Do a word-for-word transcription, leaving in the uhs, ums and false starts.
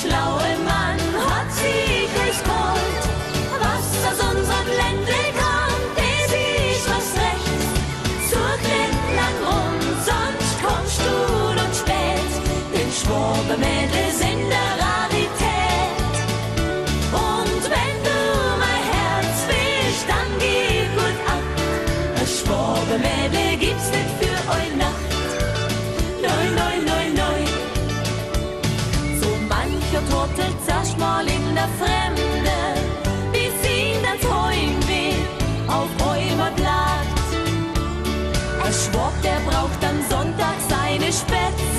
schlaue Mann hat sie gleich Gold. Was aus unserem Ländle kam, der sich was recht. Zur Glitten lang um, sonst kommst du und spät. Denn Schwabamädle sind der Rarität. Und wenn du mein Herz willst, dann geh gut ab. Das Schwabamädle gibt's nicht für eure Nacht. Nein, nein, nein, nein. Turtelt erst mal in der Fremde, bis ihn das Heimweh auf Bäume bleibt. Ein Schwab, der braucht am Sonntag seine Spätzle.